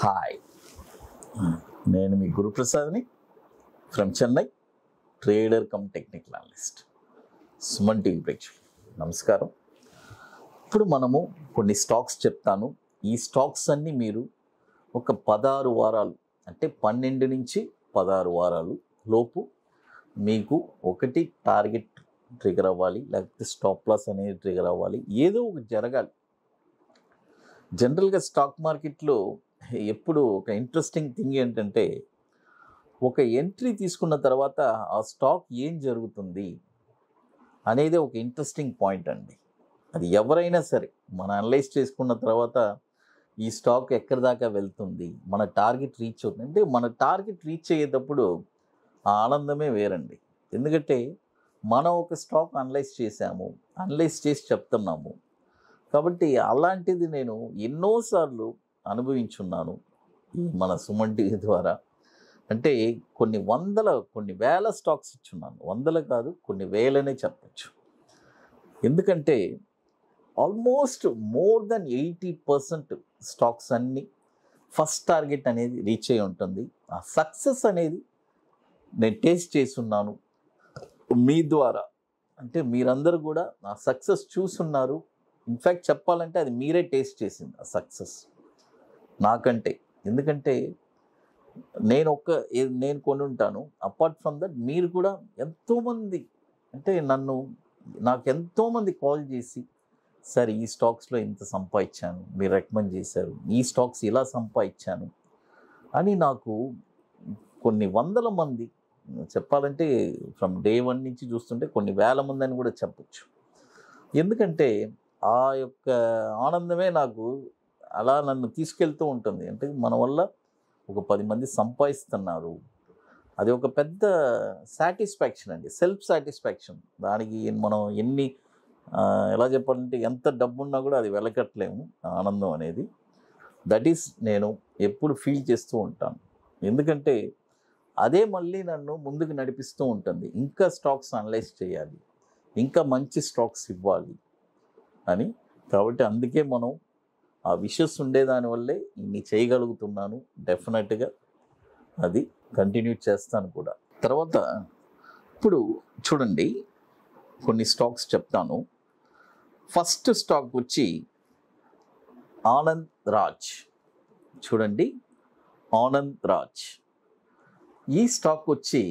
Hi, నేను మీ గురు ప్రసాద్ని from Chennai, trader cum technical analyst, Suman TV bridge. నమస్కారం. ఇప్పుడు మనము కొన్ని స్టాక్స్ చెప్తాను. ఈ స్టాక్స్ అన్నీ మీరు ఒక 16 వారాలు, అంటే 12 నుంచి 16 వారాలు లోపు మీకు ఒకటి టార్గెట్ ట్రిగర్ అవ్వాలి, లేకపోతే స్టాప్ లాస్ అనేది ట్రిగర్ అవ్వాలి, ఏదో ఒకటి జరగాలి. జనరల్గా స్టాక్ మార్కెట్లో ఎప్పుడు ఒక ఇంట్రెస్టింగ్ థింగ్ ఏంటంటే, ఒక ఎంట్రీ తీసుకున్న తర్వాత ఆ స్టాక్ ఏం జరుగుతుంది అనేది ఒక ఇంట్రెస్టింగ్ పాయింట్ అండి. అది ఎవరైనా సరే మనం అనలైజ్ చేసుకున్న తర్వాత ఈ స్టాక్ ఎక్కడి దాకా వెళ్తుంది, మన టార్గెట్ రీచ్ అవుతుంది అంటే, మన టార్గెట్ రీచ్ అయ్యేటప్పుడు ఆ ఆనందమే వేరండి. ఎందుకంటే మనం ఒక స్టాక్ అనలైజ్ చేసాము, అనలైజ్ చేసి చెప్తున్నాము కాబట్టి. అలాంటిది నేను ఎన్నోసార్లు అనుభవించున్నాను ఈ మన సుమన్ టీవీ ద్వారా. అంటే కొన్ని వందల, కొన్ని వేల స్టాక్స్ ఇచ్చున్నాను. వందలు కాదు, కొన్ని వేలనే చెప్పచ్చు. ఎందుకంటే ఆల్మోస్ట్ మోర్ దెన్ 80% స్టాక్స్ అన్నీ ఫస్ట్ టార్గెట్ అనేది రీచ్ అయి ఉంటుంది. ఆ సక్సెస్ అనేది నేను టేస్ట్ చేస్తున్నాను మీ ద్వారా. అంటే మీరందరూ కూడా ఆ సక్సెస్ చూస్తున్నారు. ఇన్ఫ్యాక్ట్ చెప్పాలంటే అది మీరే టేస్ట్ చేసింది ఆ సక్సెస్ నాకంటే. ఎందుకంటే నేను కొని ఉంటాను. అపార్ట్ ఫ్రమ్ దట్ మీరు కూడా ఎంతోమంది, అంటే నాకు ఎంతోమంది కాల్ చేసి, సార్ ఈ స్టాక్స్లో ఇంత సంపాదించాను, మీరు రికమెండ్ చేశారు, ఈ స్టాక్స్ ఇలా సంపాదించాను అని నాకు కొన్ని వందల మంది, చెప్పాలంటే ఫ్రమ్ డే 1 నుంచి చూస్తుంటే కొన్ని వేల మంది అని కూడా చెప్పచ్చు. ఎందుకంటే ఆ యొక్క ఆనందమే నాకు అలా నన్ను తీసుకెళ్తూ ఉంటుంది. అంటే మన వల్ల ఒక 10 మంది సంపాదిస్తున్నారు, అది ఒక పెద్ద సాటిస్ఫాక్షన్ అండి, సెల్ఫ్ సాటిస్ఫాక్షన్. దానికి మనం ఎలా చెప్పాలంటే ఎంత డబ్బున్నా కూడా అది వెలకట్లేము ఆనందం అనేది. దట్ ఈస్ నేను ఎప్పుడు ఫీల్ చేస్తూ ఉంటాను. ఎందుకంటే అదే మళ్ళీ నన్ను ముందుకు నడిపిస్తూ ఉంటుంది. ఇంకా స్టాక్స్ అనలైజ్ చేయాలి, ఇంకా మంచి స్టాక్స్ ఇవ్వాలి అని. కాబట్టి అందుకే మనం ఆ విషెస్ ఉండేదానివల్లే ఇన్ని చేయగలుగుతున్నాను. డెఫినెట్గా అది కంటిన్యూ చేస్తాను కూడా. తర్వాత ఇప్పుడు చూడండి, కొన్ని స్టాక్స్ చెప్తాను. ఫస్ట్ స్టాక్ వచ్చి ఆనంద్ రాజ్. చూడండి, ఆనంద్ రాజ్ ఈ స్టాక్ వచ్చి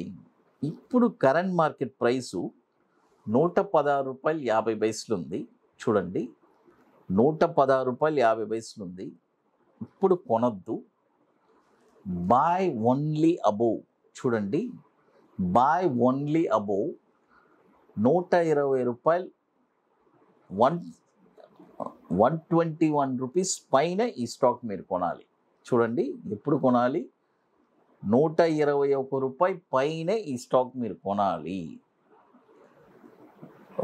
ఇప్పుడు కరెంట్ మార్కెట్ ప్రైసు ₹116.50 ఉంది. చూడండి, ₹116.50 ఉంది. ఇప్పుడు కొనద్దు, బై ఓన్లీ అబోవ్. చూడండి, బై ఓన్లీ అబోవ్ ₹120, ₹121 పైన ఈ స్టాక్ మీరు కొనాలి. చూడండి, ఎప్పుడు కొనాలి? ₹121 పైన ఈ స్టాక్ మీరు కొనాలి.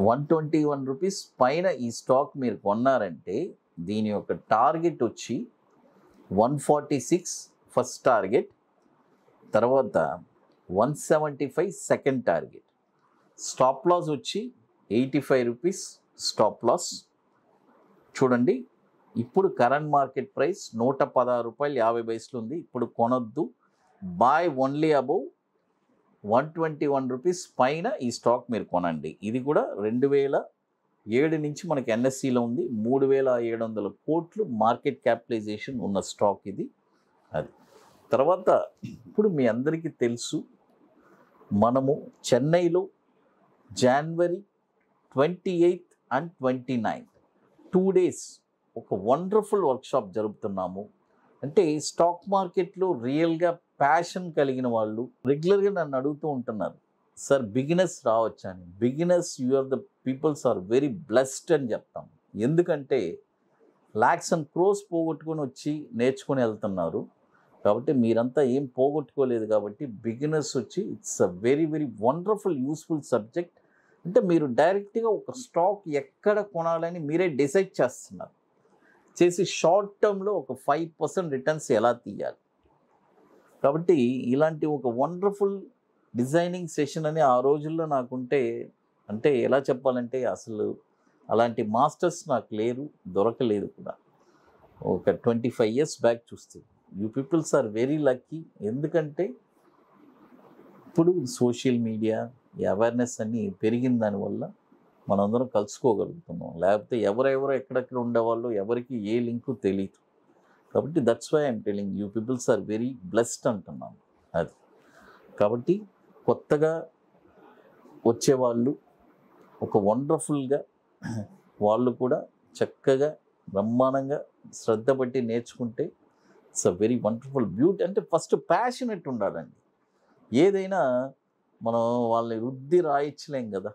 ₹121 పైన ఈ స్టాక్ మీరు కొన్నారంటే దీని యొక్క టార్గెట్ వచ్చి 146 ఫస్ట్ టార్గెట్, తర్వాత 175 సెకండ్ టార్గెట్, స్టాప్ లాస్ వచ్చి ₹85 స్టాప్ లాస్. చూడండి, ఇప్పుడు కరెంట్ మార్కెట్ ప్రైస్ ₹116.50 ఉంది. ఇప్పుడు కొనొద్దు, బై ఓన్లీ అబౌవ్ ₹121 పైన ఈ స్టాక్ మీరు కొనండి. ఇది కూడా 2007 నుంచి మనకి ఎన్ఎస్సిలో ఉంది. 3,700 కోట్లు మార్కెట్ క్యాపిటలైజేషన్ ఉన్న స్టాక్ ఇది. అది తర్వాత ఇప్పుడు మీ అందరికీ తెలుసు, మనము చెన్నైలో జనవరి 28 and 29 2 days ఒక వండర్ఫుల్ వర్క్షాప్ జరుపుతున్నాము. అంటే స్టాక్ మార్కెట్లో రియల్గా ప్యాషన్ కలిగిన వాళ్ళు రెగ్యులర్గా నన్ను అడుగుతూ ఉంటున్నారు, సార్ బిగినర్స్ రావచ్చు అని. Beginners peoples are very blessed అని చెప్తాం. ఎందుకంటే లాక్స్ అండ్ క్రోస్ పోగొట్టుకొని వచ్చి నేర్చుకొని వెళ్తున్నారు. కాబట్టి మీరంతా ఏం పోగొట్టుకోలేదు. కాబట్టి బిగినర్స్ వచ్చి it's a very very wonderful useful subject. అంటే మీరు డైరెక్ట్గా ఒక స్టాక్ ఎక్కడ కొనాలని మీరే డిసైడ్ చేస్తున్నారు, చేసి షార్ట్ టర్మ్లో ఒక 5% రిటర్న్స్ ఎలా తీయాలి. కాబట్టి ఇలాంటి ఒక వండర్ఫుల్ డిజైనింగ్ సెషన్ అని ఆ రోజుల్లో నాకుంటే, అంటే ఎలా చెప్పాలంటే అసలు అలాంటి మాస్టర్స్ నాకు లేరు, దొరకలేదు కూడా. ఒక 25 years back చూస్తే you people are very lucky. Endukante ippudu social media awareness anni perigin dani valla manandaram kalusukogalugutunnam. Lekapothe evaru ekkadakkada undavallu evariki ye link teliyadu. Kabatti that's why I'm telling you people are very blessed antunnam. Adi kabatti kottaga వచ్చే వాళ్ళు ఒక వండర్ఫుల్గా వాళ్ళు కూడా చక్కగా బ్రహ్మాండంగా శ్రద్ధ పట్టి నేర్చుకుంటే it's a very wonderful beauty. అంటే ఫస్ట్ ప్యాషనెట్ ఉండాలండి. ఏదైనా మనం వాళ్ళని వృద్ధి రాయించలేం కదా,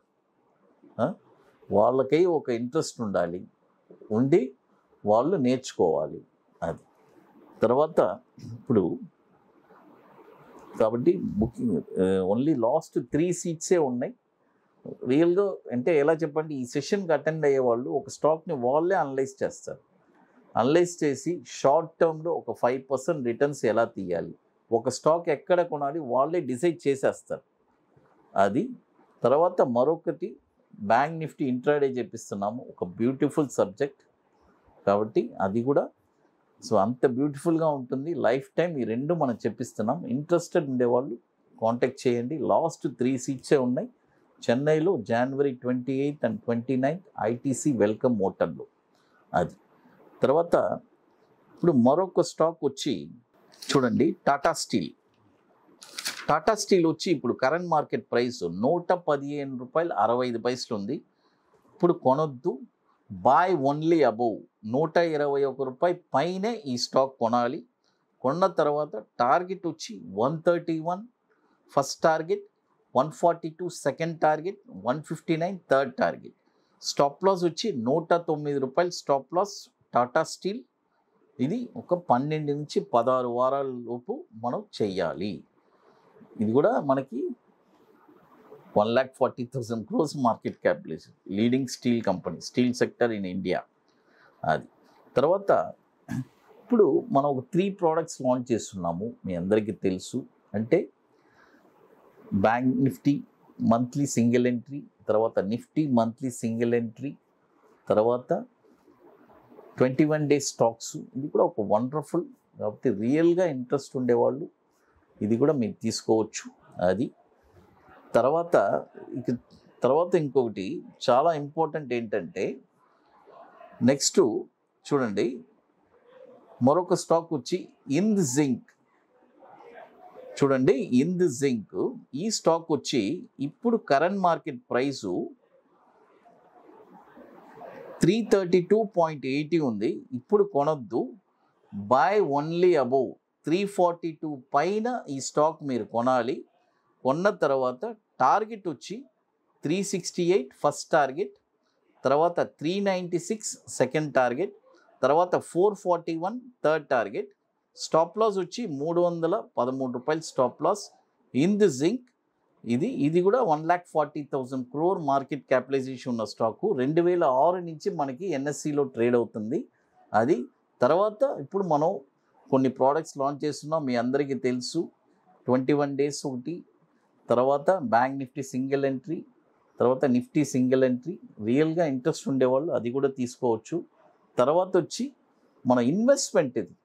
వాళ్ళకై ఒక ఇంట్రెస్ట్ ఉండాలి, ఉండి వాళ్ళు నేర్చుకోవాలి. అది తర్వాత ఇప్పుడు కాబట్టి బుకింగ్ ఓన్లీ లాస్ట్ 3 సీట్సే ఉన్నాయి రియల్గా. అంటే ఎలా చెప్పండి, ఈ సెషన్కి అటెండ్ అయ్యే వాళ్ళు ఒక స్టాక్ని వాళ్ళే అనలైజ్ చేస్తారు. అనలైజ్ చేసి షార్ట్ టర్మ్లో ఒక 5% రిటర్న్స్ ఎలా తీయాలి, ఒక స్టాక్ ఎక్కడ కొనాలి వాళ్ళే డిసైడ్ చేసేస్తారు. అది తర్వాత మరొకటి బ్యాంక్ నిఫ్టీ ఇంట్రాడే చెప్పిస్తున్నాము, ఒక బ్యూటిఫుల్ సబ్జెక్ట్ కాబట్టి అది కూడా. సో అంత బ్యూటిఫుల్గా ఉంటుంది లైఫ్ టైం. ఈ రెండు మనం చెప్పిస్తున్నాం. ఇంట్రెస్టెడ్ ఉండేవాళ్ళు కాంటాక్ట్ చేయండి. లాస్ట్ 3 సీట్సే ఉన్నాయి చెన్నైలో జనవరి 28 and 29 ITC వెల్కమ్ హోటల్లో. అది తర్వాత ఇప్పుడు మరొక స్టాక్ వచ్చి చూడండి, టాటా స్టీల్. టాటా స్టీల్ వచ్చి ఇప్పుడు కరెంట్ మార్కెట్ ప్రైస్ ₹115.65 ఉంది. ఇప్పుడు కొనొద్దు, బై ఓన్లీ అబోవ్ ₹121 పైనే ఈ స్టాక్ కొనాలి. కొన్న తర్వాత టార్గెట్ వచ్చి 131 first target, 142 second target, 159 third target. Stop loss వచ్చి ₹109 స్టాప్ లాస్ టాటా స్టీల్. ఇది ఒక 12 నుంచి 16 వారాల లోపు మనం చెయ్యాలి. ఇది కూడా మనకి 1,40,000 crores market capitalization, leading steel company, steel sector in India. అది తర్వాత ఇప్పుడు మనం ఒక 3 products లాంచ్ చేస్తున్నాము, మీ అందరికీ తెలుసు. అంటే bank Nifty monthly single entry, తర్వాత నిఫ్టీ మంత్లీ సింగిల్ ఎంట్రీ, తర్వాత 21 days స్టాక్స్. ఇది కూడా ఒక వండర్ఫుల్, కాబట్టి రియల్గా ఇంట్రెస్ట్ ఉండేవాళ్ళు ఇది కూడా మీరు తీసుకోవచ్చు. అది తర్వాత తర్వాత ఇంకొకటి చాలా ఇంపార్టెంట్ ఏంటంటే నెక్స్ట్ చూడండి మరొక స్టాక్ వచ్చి హింద్ జింక్. చూడండి హింద్ జింక్, ఈ స్టాక్ వచ్చి ఇప్పుడు కరెంట్ మార్కెట్ ప్రైసు ₹332.80 ఉంది. ఇప్పుడు కొనొద్దు, బై ఓన్లీ అబోవ్ ₹342 పైన ఈ స్టాక్ మీరు కొనాలి. కొన్న తర్వాత టార్గెట్ వచ్చి 368 ఫస్ట్ టార్గెట్, తర్వాత 396 సెకండ్ టార్గెట్, తర్వాత 441 థర్డ్ టార్గెట్. స్టాప్ లాస్ వచ్చి ₹313 స్టాప్ లాస్ హింద్ జింక్. ఇది ఇది కూడా 1,40,000 crore మార్కెట్ క్యాపిటలైజేషన్ ఉన్న స్టాకు. 2006 నుంచి మనకి NSEలో ట్రేడ్ అవుతుంది. అది తర్వాత ఇప్పుడు మనం కొన్ని ప్రోడక్ట్స్ లాంచ్ చేస్తున్నాం, మీ అందరికీ తెలుసు. 21 days ఒకటి, తర్వాత బ్యాంక్ నిఫ్టీ సింగిల్ ఎంట్రీ, తర్వాత నిఫ్టీ సింగిల్ ఎంట్రీ. రియల్గా ఇంట్రెస్ట్ ఉండేవాళ్ళు అది కూడా తీసుకోవచ్చు. తర్వాత వచ్చి మన ఇన్వెస్ట్మెంట్, ఇది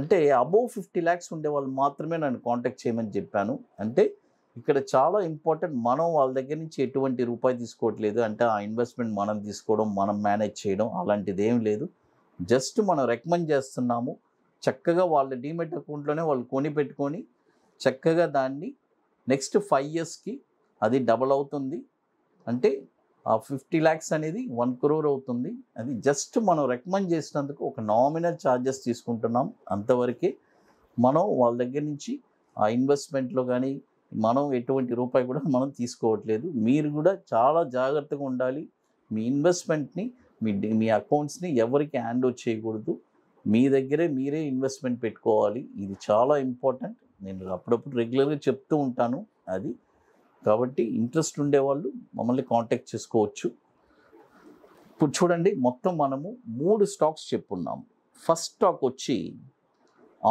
అంటే అబోవ్ ₹50 lakhs ఉండేవాళ్ళు మాత్రమే నన్ను కాంటాక్ట్ చేయమని చెప్పాను. అంటే ఇక్కడ చాలా ఇంపార్టెంట్, మనం వాళ్ళ దగ్గర నుంచి ఎటువంటి రూపాయి తీసుకోవట్లేదు. అంటే ఆ ఇన్వెస్ట్మెంట్ మనం తీసుకోవడం, మనం మేనేజ్ చేయడం అలాంటిది ఏం లేదు. జస్ట్ మనం రికమెండ్ చేస్తున్నాము. చక్కగా వాళ్ళ డీమెట్ అకౌంట్లోనే వాళ్ళు కొని పెట్టుకొని చక్కగా దాన్ని నెక్స్ట్ 5 yearsకి అది డబల్ అవుతుంది. అంటే ఆ ₹50 lakhs అనేది 1 crore అవుతుంది. అది జస్ట్ మనం రికమెండ్ చేసినందుకు ఒక నామినల్ ఛార్జెస్ తీసుకుంటున్నాం, అంతవరకే. మనం వాళ్ళ దగ్గర నుంచి ఆ ఇన్వెస్ట్మెంట్లో కానీ మనం ఎటువంటి రూపాయి కూడా మనం తీసుకోవట్లేదు. మీరు కూడా చాలా జాగ్రత్తగా ఉండాలి. మీ ఇన్వెస్ట్మెంట్ని మీ అకౌంట్స్ని ఎవరికి హ్యాండ్ ఓవర్ చేయకూడదు. మీ దగ్గరే మీరే ఇన్వెస్ట్మెంట్ పెట్టుకోవాలి. ఇది చాలా ఇంపార్టెంట్, నేను అప్పుడప్పుడు రెగ్యులర్గా చెప్తూ ఉంటాను. అది కాబట్టి ఇంట్రెస్ట్ ఉండేవాళ్ళు మమ్మల్ని కాంటాక్ట్ చేసుకోవచ్చు. ఇప్పుడు చూడండి మొత్తం మనము 3 stocks చెప్పున్నాము. ఫస్ట్ స్టాక్ వచ్చి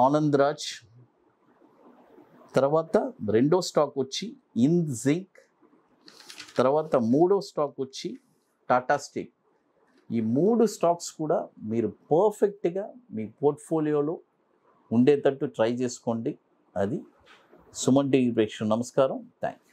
ఆనంద్ రాజ్, తర్వాత రెండో స్టాక్ వచ్చి హింద్ జింక్, తర్వాత మూడో స్టాక్ వచ్చి టాటా స్టీల్. ఈ 3 stocks కూడా మీరు పర్ఫెక్ట్గా మీ పోర్ట్ఫోలియోలో ఉండేటట్టు ట్రై చేసుకోండి. అది సుమన్ టీవీ ప్రేక్షకులకు నమస్కారం. థ్యాంక్స్.